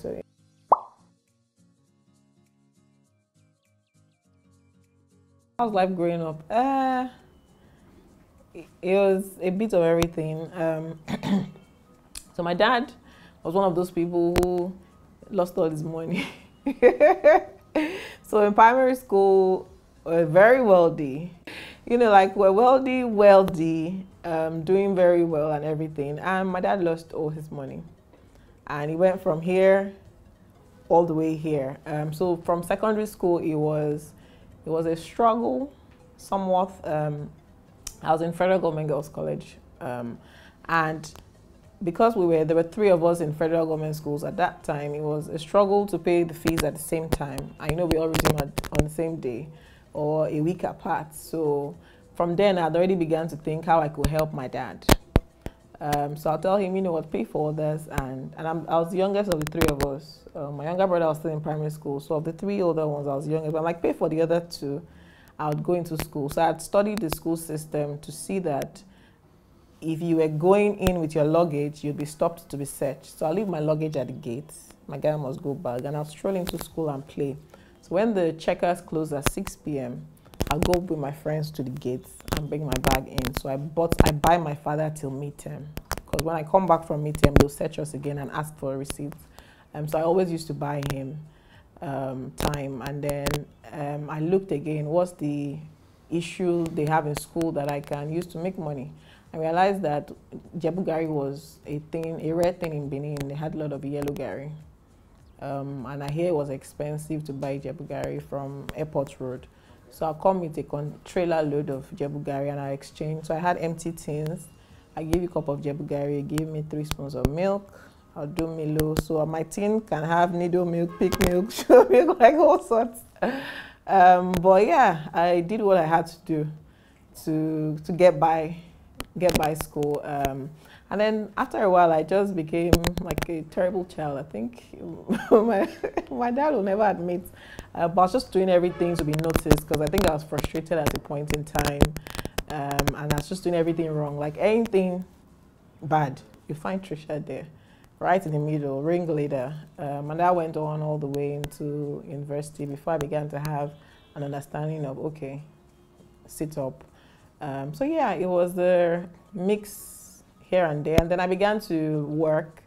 So how's life growing up? It was a bit of everything. So my dad was one of those people who lost all his money. So in primary school, we're very wealthy. You know, like we're wealthy, doing very well and everything. And my dad lost all his money. And he went from here all the way here. So from secondary school, it was a struggle somewhat. I was in Federal Government Girls College. And because there were three of us in Federal Government schools at that time, it was a struggle to pay the fees at the same time. I know we all resumed on the same day or a week apart. So from then, I'd already began to think how I could help my dad. So I'll tell him, you know what, pay for others. And I was the youngest of the three of us. My younger brother was still in primary school. So of the three older ones, I was the youngest. But I'm like, pay for the other two. I would go into school. So I'd studied the school system to see that if you were going in with your luggage, you'd be stopped to be searched. So I'll leave my luggage at the gate. My guy must go back. And I'll stroll into school and play. So when the checkers closed at 6 p.m., I'll go with my friends to the gates and bring my bag in. So I buy my father till midterm. Because when I come back from midterm, they'll search us again and ask for a receipt. So I always used to buy him time. And then I looked again, what's the issue they have in school that I can use to make money? I realized that Ijebu garri was a red thing in Benin. They had a lot of yellow garri. And I hear it was expensive to buy Ijebu garri from Airport Road. So I'll come with a trailer load of Ijebu garri and I exchange. So I had empty tins. I give you a cup of Ijebu garri, give me 3 spoons of milk. I'll do Milo. So my tin can have needle milk, pig milk, sugar milk, like all sorts. But yeah, I did what I had to do to get by school. And then after a while, I just became like a terrible child, I think. my dad will never admit, but I was just doing everything to be noticed because I think I was frustrated at a point in time. And I was just doing everything wrong, like anything bad. You find Trisha there, right in the middle, ringleader. And that went on all the way into university before I began to have an understanding of, okay, sit up. So yeah, it was the mix here and there. And then I began to work.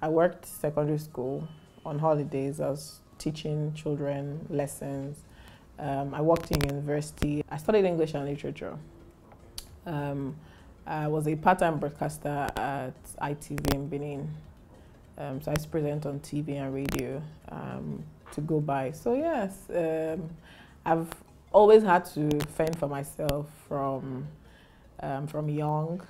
I worked secondary school on holidays. I was teaching children lessons. I worked in university. I studied English and literature. I was a part-time broadcaster at ITV in Benin. So I used to present on TV and radio to go by. So yes, I've always had to fend for myself from young,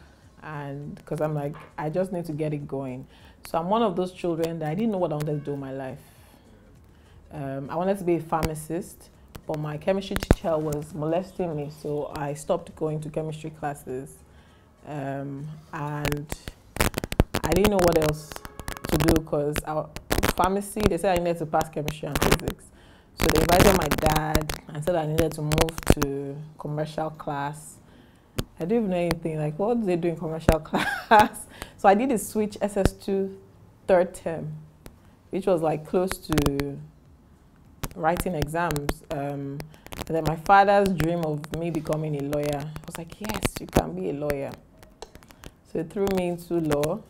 and because I'm like, I just need to get it going. So I'm one of those children that I didn't know what I wanted to do in my life. I wanted to be a pharmacist, but my chemistry teacher was molesting me, so I stopped going to chemistry classes, and I didn't know what else to do because our pharmacy, they said I needed to pass chemistry and physics. So they invited my dad and said I needed to move to commercial class. I didn't even know anything, like what do they do in commercial class? So I did a switch SS2 third term, which was like close to writing exams. And then my father's dream of me becoming a lawyer, I was like, yes, you can be a lawyer. So he threw me into law.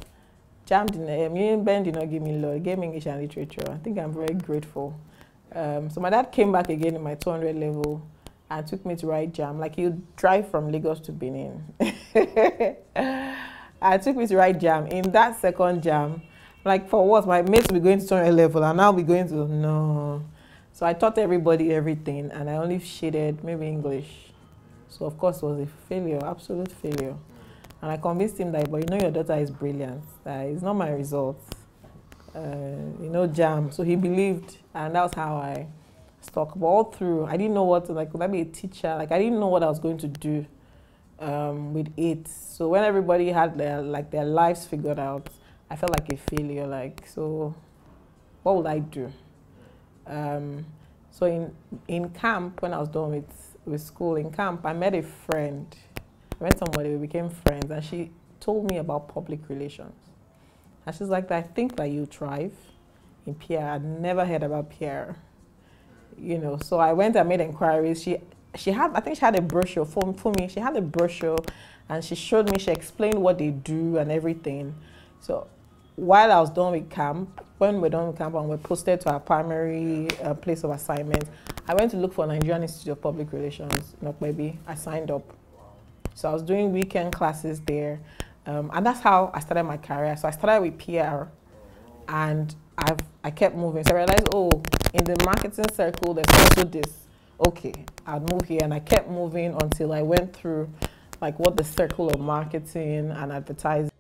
Ben did not give me law, he gave me English and literature. I think I'm very grateful. So my dad came back again in my 200 level and took me to write JAMB. Like, he would drive from Lagos to Benin. I took me to write JAMB. In that second JAMB, like, for what? My mates were going to 200 level and now we're going to, no. So I taught everybody everything and I only shaded maybe English. So of course it was a failure, absolute failure. And I convinced him that, but you know your daughter is brilliant. It's not my results. You know, JAMB. So he believed, and that was how I stuck. But all through, I didn't know what, like, could I be a teacher? Like, I didn't know what I was going to do with it. So when everybody had their lives figured out, I felt like a failure. Like, so what would I do? So in camp, when I was done with school, in camp, I met a friend. I met somebody, we became friends, and she told me about public relations. And she's like, I think that you thrive in PR. I'd never heard about PR, you know. So I went and made inquiries. I think she had a brochure for me. She had a brochure, and she showed me. She explained what they do and everything. So while I was done with camp, when we were done with camp and we were posted to our primary place of assignment, I went to look for Nigerian Institute of Public Relations. Not maybe I signed up. So I was doing weekend classes there, and that's how I started my career. So I started with PR, and I kept moving. So I realized, oh, in the marketing circle, there's also this. Okay, I'd move here, and I kept moving until I went through like what the circle of marketing and advertising.